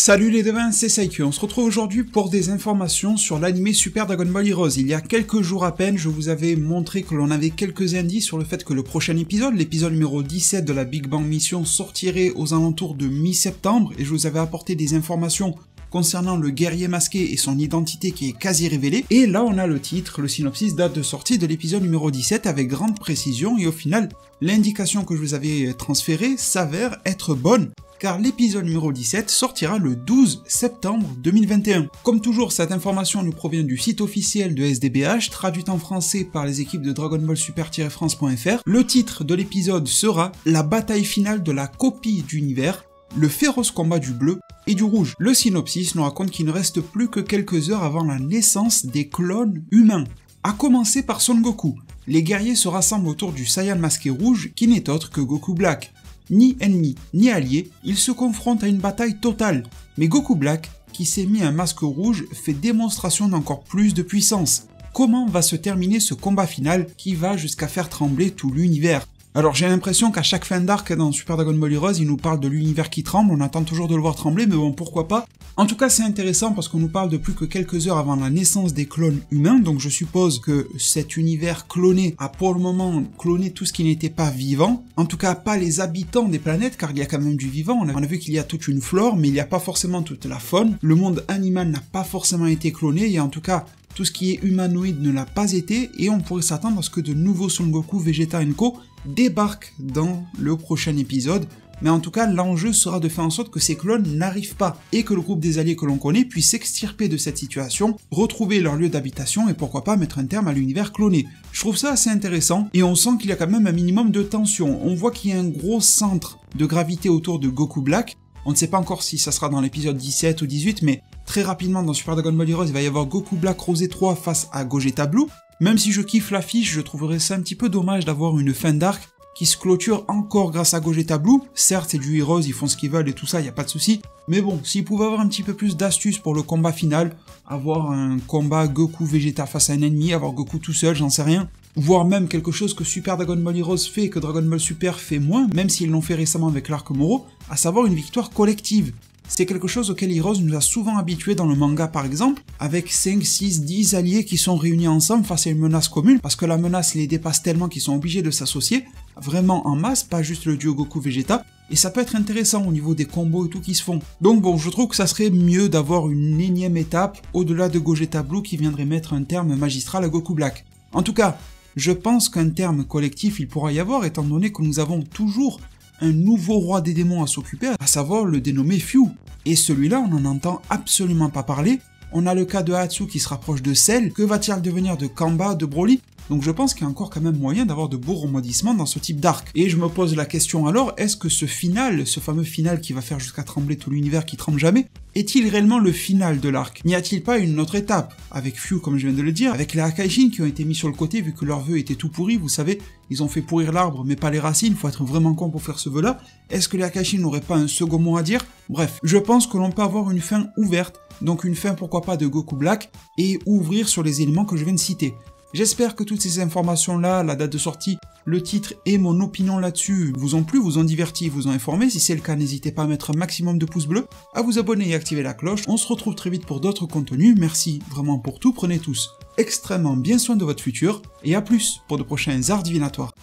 Salut les devins, c'est Saikyo, on se retrouve aujourd'hui pour des informations sur l'anime Super Dragon Ball Heroes. Il y a quelques jours à peine, je vous avais montré que l'on avait quelques indices sur le fait que le prochain épisode, l'épisode numéro 17 de la Big Bang Mission, sortirait aux alentours de mi-septembre, et je vous avais apporté des informations concernant le guerrier masqué et son identité qui est quasi révélée. Et là on a le titre, le synopsis, date de sortie de l'épisode numéro 17 avec grande précision, et au final, l'indication que je vous avais transférée s'avère être bonne, car l'épisode numéro 17 sortira le 12 septembre 2021. Comme toujours, cette information nous provient du site officiel de SDBH, traduite en français par les équipes de Dragon Ball Super-France.fr. Le titre de l'épisode sera « La bataille finale de la copie d'univers, le féroce combat du bleu et du rouge ». Le synopsis nous raconte qu'il ne reste plus que quelques heures avant la naissance des clones humains, à commencer par Son Goku. Les guerriers se rassemblent autour du Saiyan masqué rouge, qui n'est autre que Goku Black. Ni ennemi, ni allié, ils se confrontent à une bataille totale, mais Goku Black, qui s'est mis un masque rouge, fait démonstration d'encore plus de puissance. Comment va se terminer ce combat final qui va jusqu'à faire trembler tout l'univers? Alors j'ai l'impression qu'à chaque fin d'arc dans Super Dragon Ball Heroes, il nous parle de l'univers qui tremble, on attend toujours de le voir trembler, mais bon, pourquoi pas. En tout cas, c'est intéressant parce qu'on nous parle de plus que quelques heures avant la naissance des clones humains, donc je suppose que cet univers cloné a pour le moment cloné tout ce qui n'était pas vivant, en tout cas pas les habitants des planètes, car il y a quand même du vivant, on a vu qu'il y a toute une flore, mais il n'y a pas forcément toute la faune, le monde animal n'a pas forcément été cloné, et en tout cas, tout ce qui est humanoïde ne l'a pas été, et on pourrait s'attendre à ce que de nouveaux Son Goku, Vegeta et Co débarquent dans le prochain épisode, mais en tout cas l'enjeu sera de faire en sorte que ces clones n'arrivent pas, et que le groupe des alliés que l'on connaît puisse s'extirper de cette situation, retrouver leur lieu d'habitation et pourquoi pas mettre un terme à l'univers cloné. Je trouve ça assez intéressant, et on sent qu'il y a quand même un minimum de tension, on voit qu'il y a un gros centre de gravité autour de Goku Black, on ne sait pas encore si ça sera dans l'épisode 17 ou 18, mais très rapidement dans Super Dragon Ball Heroes, il va y avoir Goku Black Rosé 3 face à Gogeta Blue. Même si je kiffe l'affiche, je trouverais ça un petit peu dommage d'avoir une fin d'arc qui se clôture encore grâce à Gogeta Blue. Certes, c'est du Heroes, ils font ce qu'ils veulent et tout ça, il n'y a pas de souci. Mais bon, s'ils pouvaient avoir un petit peu plus d'astuces pour le combat final, avoir un combat Goku-Vegeta face à un ennemi, avoir Goku tout seul, j'en sais rien. Voire même quelque chose que Super Dragon Ball Heroes fait et que Dragon Ball Super fait moins, même s'ils l'ont fait récemment avec l'arc Moro, à savoir une victoire collective. C'est quelque chose auquel Hiroze nous a souvent habitués dans le manga par exemple, avec 5, 6, 10 alliés qui sont réunis ensemble face à une menace commune, parce que la menace les dépasse tellement qu'ils sont obligés de s'associer, vraiment en masse, pas juste le duo Goku-Vegeta, et ça peut être intéressant au niveau des combos et tout qui se font. Donc bon, je trouve que ça serait mieux d'avoir une énième étape au-delà de Gogeta Blue qui viendrait mettre un terme magistral à Goku Black. En tout cas, je pense qu'un terme collectif il pourra y avoir, étant donné que nous avons toujours un nouveau roi des démons à s'occuper, à savoir le dénommé Fiu. Et celui-là, on n'en entend absolument pas parler. On a le cas de Hatsu qui se rapproche de Cell. Que va-t-il devenir de Kamba, de Broly? Donc je pense qu'il y a encore quand même moyen d'avoir de beaux rebondissements dans ce type d'arc. Et je me pose la question alors, est-ce que ce final, ce fameux final qui va faire jusqu'à trembler tout l'univers qui tremble jamais, est-il réellement le final de l'arc? N'y a-t-il pas une autre étape? Avec Fiu, comme je viens de le dire, avec les Akajin qui ont été mis sur le côté vu que leur vœu était tout pourri, vous savez, ils ont fait pourrir l'arbre mais pas les racines, faut être vraiment con pour faire ce vœu-là. Est-ce que les Akajin n'auraient pas un second mot à dire? Bref, je pense que l'on peut avoir une fin ouverte, donc une fin pourquoi pas de Goku Black, et ouvrir sur les éléments que je viens de citer. J'espère que toutes ces informations-là, la date de sortie, le titre et mon opinion là-dessus vous ont plu, vous ont diverti, vous ont informé. Si c'est le cas, n'hésitez pas à mettre un maximum de pouces bleus, à vous abonner et activer la cloche. On se retrouve très vite pour d'autres contenus. Merci vraiment pour tout. Prenez tous extrêmement bien soin de votre futur et à plus pour de prochains arts divinatoires.